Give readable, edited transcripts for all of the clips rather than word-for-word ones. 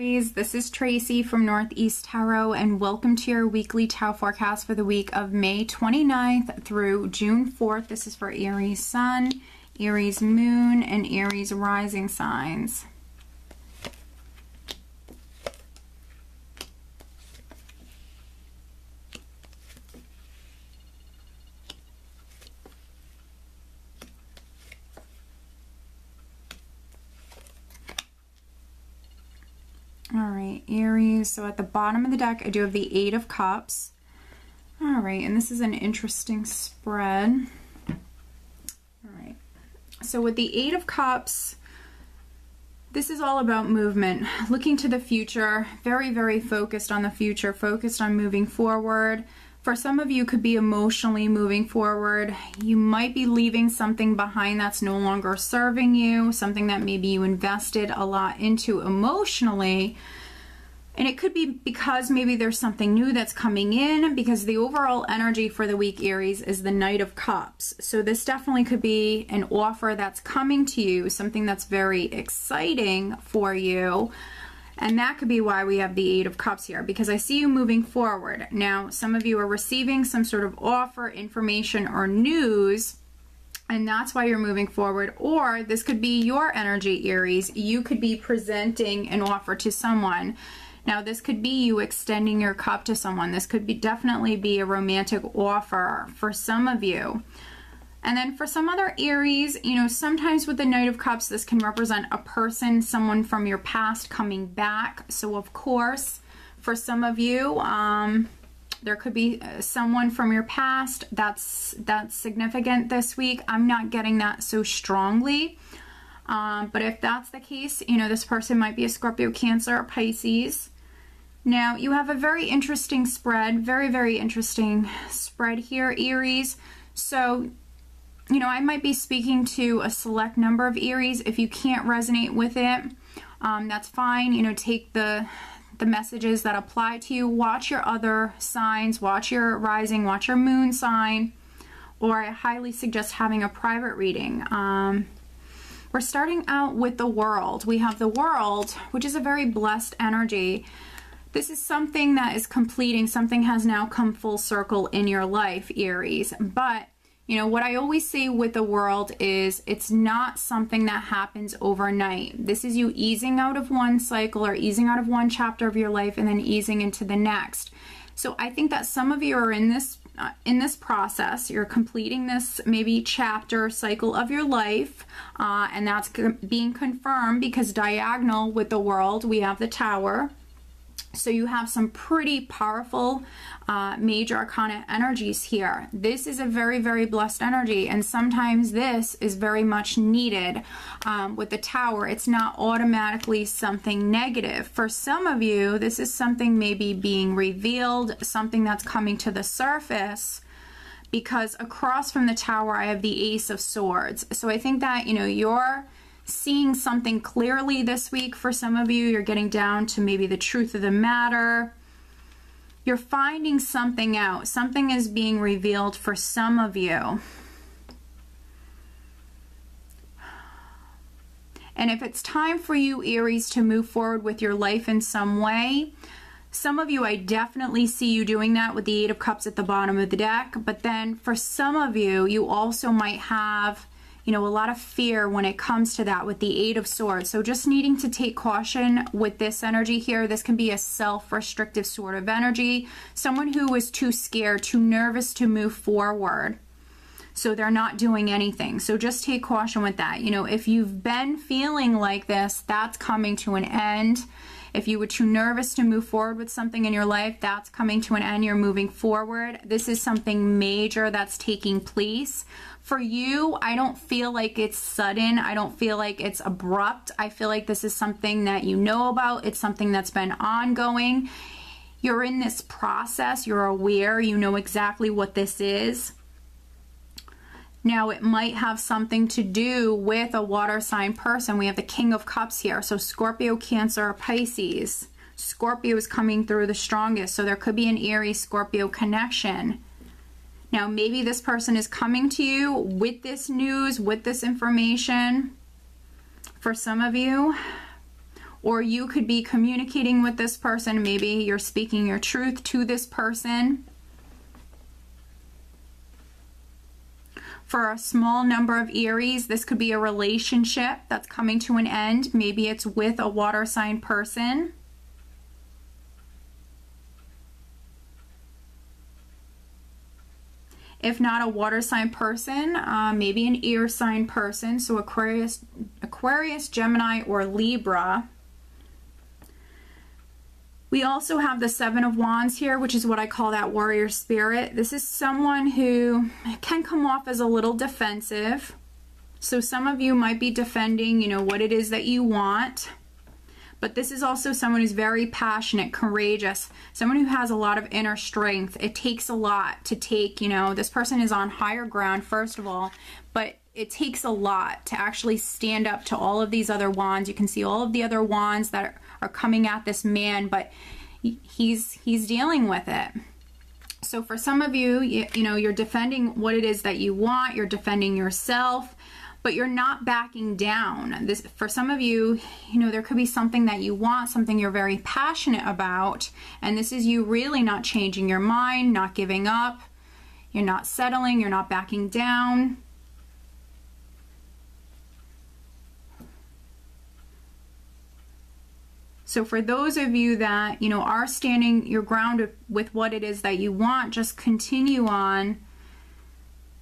Aries, this is Tracy from Northeast Tarot, and welcome to your weekly Tarot forecast for the week of May 29th through June 4th. This is for Aries Sun, Aries Moon, and Aries Rising signs. Alright, Aries, so at the bottom of the deck, I do have the Eight of Cups. Alright, and this is an interesting spread. Alright, so with the Eight of Cups, this is all about movement, looking to the future, very, very focused on the future, focused on moving forward. For some of you, it could be emotionally moving forward. You might be leaving something behind that's no longer serving you, something that maybe you invested a lot into emotionally. And it could be because maybe there's something new that's coming in, because the overall energy for the week, Aries, is the Knight of Cups. So this definitely could be an offer that's coming to you, something that's very exciting for you. And that could be why we have the Eight of Cups here, because I see you moving forward. Now, some of you are receiving some sort of offer, information, or news, and that's why you're moving forward. Or this could be your energy, Aries. You could be presenting an offer to someone. Now, this could be you extending your cup to someone. This could be definitely be a romantic offer for some of you. And then for some other Aries, you know, sometimes with the Knight of Cups, this can represent a person, someone from your past coming back. So, of course, for some of you, there could be someone from your past that's significant this week. I'm not getting that so strongly. But if that's the case, you know, this person might be a Scorpio, Cancer, or Pisces. Now, you have a very interesting spread, very, very interesting spread here, Aries. So, you know, I might be speaking to a select number of Aries. If you can't resonate with it, that's fine. You know, take the messages that apply to you. Watch your other signs. Watch your rising. Watch your moon sign. Or I highly suggest having a private reading. We're starting out with the World. We have the World, which is a very blessed energy. This is something that is completing. Something has now come full circle in your life, Aries. But you know, what I always say with the World is it's not something that happens overnight. This is you easing out of one cycle or easing out of one chapter of your life and then easing into the next. So I think that some of you are in this process. You're completing this maybe chapter cycle of your life, and that's being confirmed because diagonal with the World, we have the Tower. So you have some pretty powerful major arcana energies here. This is a very, very blessed energy, and sometimes this is very much needed. With the Tower, it's not automatically something negative. For some of you, this is something maybe being revealed, something that's coming to the surface, because across from the Tower, I have the Ace of Swords. So I think that, you know, you're seeing something clearly this week. For some of you, you're getting down to maybe the truth of the matter. You're finding something out. Something is being revealed for some of you. And if it's time for you, Aries, to move forward with your life in some way, some of you, I definitely see you doing that with the Eight of Cups at the bottom of the deck. But then for some of you, you also might have, you know, a lot of fear when it comes to that with the Eight of Swords. So just needing to take caution with this energy here. This can be a self-restrictive sort of energy. Someone who is too scared, too nervous to move forward. So they're not doing anything. So just take caution with that. You know, if you've been feeling like this, that's coming to an end. If you were too nervous to move forward with something in your life, that's coming to an end. You're moving forward. This is something major that's taking place. For you, I don't feel like it's sudden. I don't feel like it's abrupt. I feel like this is something that you know about. It's something that's been ongoing. You're in this process. You're aware. You know exactly what this is. Now, it might have something to do with a water sign person. We have the King of Cups here. So Scorpio, Cancer, or Pisces. Scorpio is coming through the strongest. So there could be an Aries-Scorpio connection. Now, maybe this person is coming to you with this news, with this information for some of you. or you could be communicating with this person. Maybe you're speaking your truth to this person for a small number of Aries. This could be a relationship that's coming to an end. Maybe it's with a water sign person. If not a water sign person, maybe an air sign person. So Aquarius, Gemini, or Libra. We also have the Seven of Wands here, which is what I call that warrior spirit. This is someone who can come off as a little defensive. So some of you might be defending, you know, what it is that you want. But this is also someone who's very passionate, courageous, someone who has a lot of inner strength. It takes a lot to take, you know, this person is on higher ground, first of all, but it takes a lot to actually stand up to all of these other wands. You can see all of the other wands that are coming at this man, but he's dealing with it. So for some of you, you know, you're defending what it is that you want, you're defending yourself, but you're not backing down. This, for some of you, you know, there could be something that you want, something you're very passionate about, and this is you really not changing your mind, not giving up, you're not settling, you're not backing down. So for those of you that, you know, are standing your ground with what it is that you want, just continue on,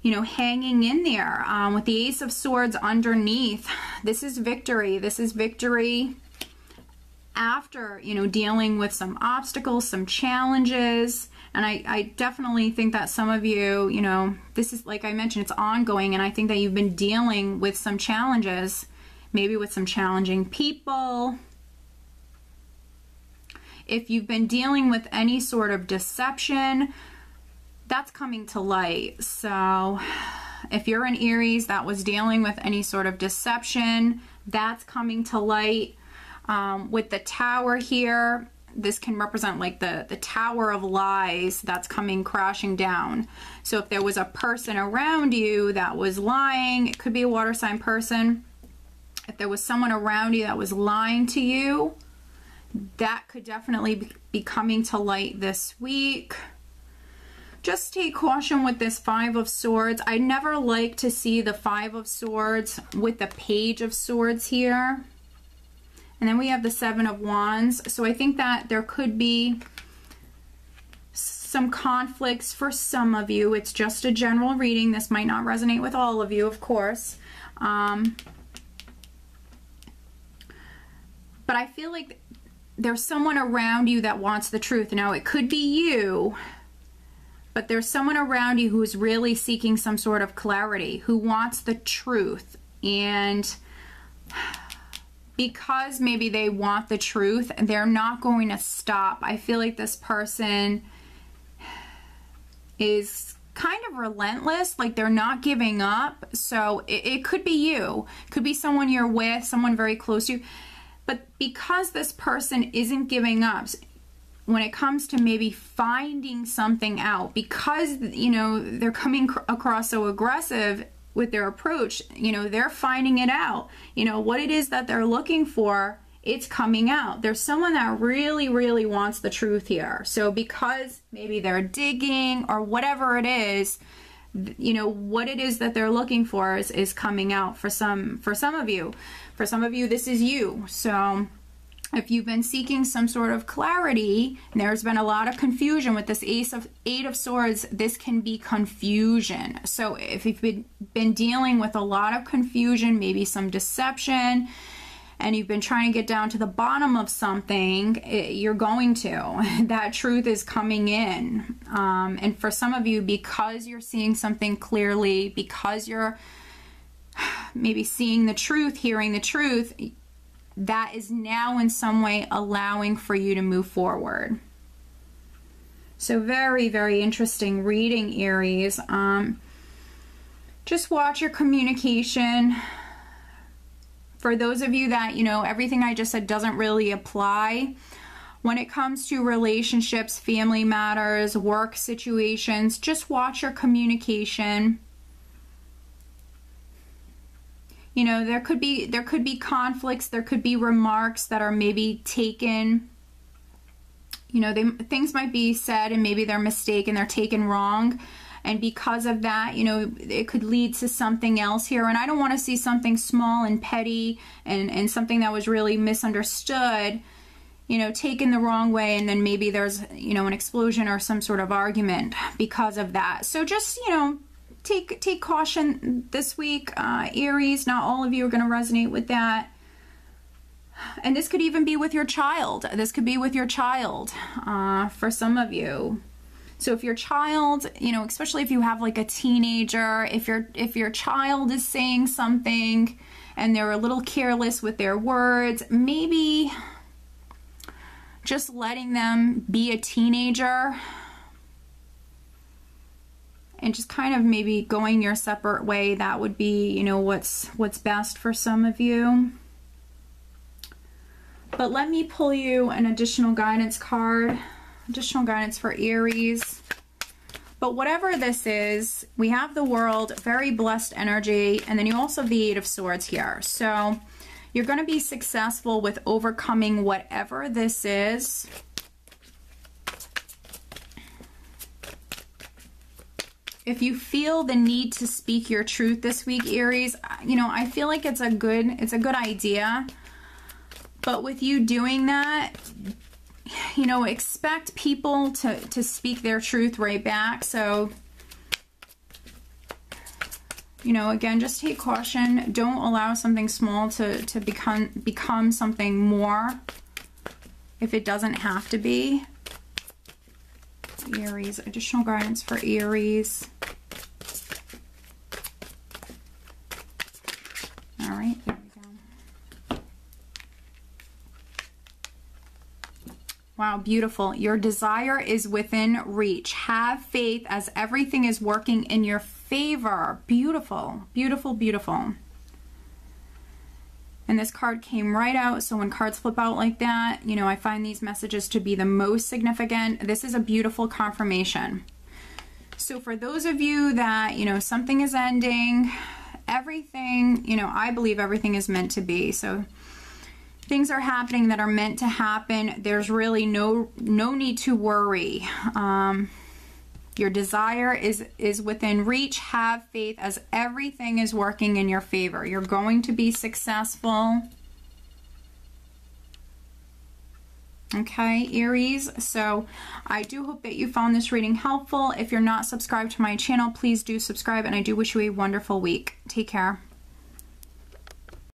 you know, hanging in there with the Ace of Swords underneath. This is victory. This is victory after, you know, dealing with some obstacles, some challenges. And I definitely think that some of you, you know, this is, like I mentioned, it's ongoing. And I think that you've been dealing with some challenges, maybe with some challenging people. If you've been dealing with any sort of deception, that's coming to light. So if you're an Aries that was dealing with any sort of deception, that's coming to light. With the tower here, this can represent like the tower of lies that's coming crashing down. So if there was a person around you that was lying, it could be a water sign person. If there was someone around you that was lying to you, that could definitely be coming to light this week. Just take caution with this Five of Swords. I never like to see the Five of Swords with the Page of Swords here. And then we have the Seven of Wands. So I think that there could be some conflicts for some of you. It's just a general reading. This might not resonate with all of you, of course. But I feel like there's someone around you that wants the truth. Now, it could be you, but there's someone around you who is really seeking some sort of clarity, who wants the truth. And because maybe they want the truth, they're not going to stop. I feel like this person is kind of relentless, like they're not giving up. So it could be you, it could be someone you're with, someone very close to you. But because this person isn't giving up, when it comes to maybe finding something out, because, you know, they're coming across so aggressive with their approach, you know, they're finding it out, you know, what it is that they're looking for, it's coming out. There's someone that really, really wants the truth here. So because maybe they're digging or whatever it is, you know, what it is that they're looking for is coming out for some of you. For some of you, this is you. So if you've been seeking some sort of clarity, and there's been a lot of confusion with this Eight of Swords, this can be confusion. So if you've been dealing with a lot of confusion, maybe some deception, and you've been trying to get down to the bottom of something, you're going to. That truth is coming in. And for some of you, because you're seeing something clearly, because you're maybe seeing the truth, hearing the truth, that is now in some way allowing for you to move forward. So very, very interesting reading, Aries. Just watch your communication. For those of you that, you know, everything I just said doesn't really apply, when it comes to relationships, family matters, work situations, just watch your communication. You know, there could be conflicts, there could be remarks that are maybe taken, you know, things might be said and maybe they're mistaken, they're taken wrong. And because of that, you know, it could lead to something else here. And I don't want to see something small and petty and something that was really misunderstood, you know, taken the wrong way. And then maybe there's, you know, an explosion or some sort of argument because of that. So just, you know, take caution this week, Aries. Not all of you are going to resonate with that. And this could even be with your child. This could be with your child for some of you. So if your child, you know, especially if you have like a teenager, if your child is saying something and they're a little careless with their words, maybe just letting them be a teenager and just kind of maybe going your separate way, that would be, you know, what's best for some of you. But let me pull you an additional guidance card. Additional guidance for Aries. But whatever this is, we have the World, very blessed energy, and then you also have the Eight of Swords here. So you're going to be successful with overcoming whatever this is. If you feel the need to speak your truth this week, Aries, you know, I feel like it's a good idea. But with you doing that, you know, expect people to speak their truth right back. So, you know, again, just take caution. Don't allow something small to become something more if it doesn't have to be. Aries, additional guidance for Aries. All right. Wow, beautiful. Your desire is within reach. Have faith as everything is working in your favor. Beautiful, beautiful, beautiful. And this card came right out. So when cards flip out like that, you know, I find these messages to be the most significant. This is a beautiful confirmation. So for those of you that, you know, something is ending, everything, you know, I believe everything is meant to be. So things are happening that are meant to happen. There's really no need to worry. Your desire is within reach. Have faith as everything is working in your favor. You're going to be successful. Okay, Aries. So I do hope that you found this reading helpful. If you're not subscribed to my channel, please do subscribe, and I do wish you a wonderful week. Take care.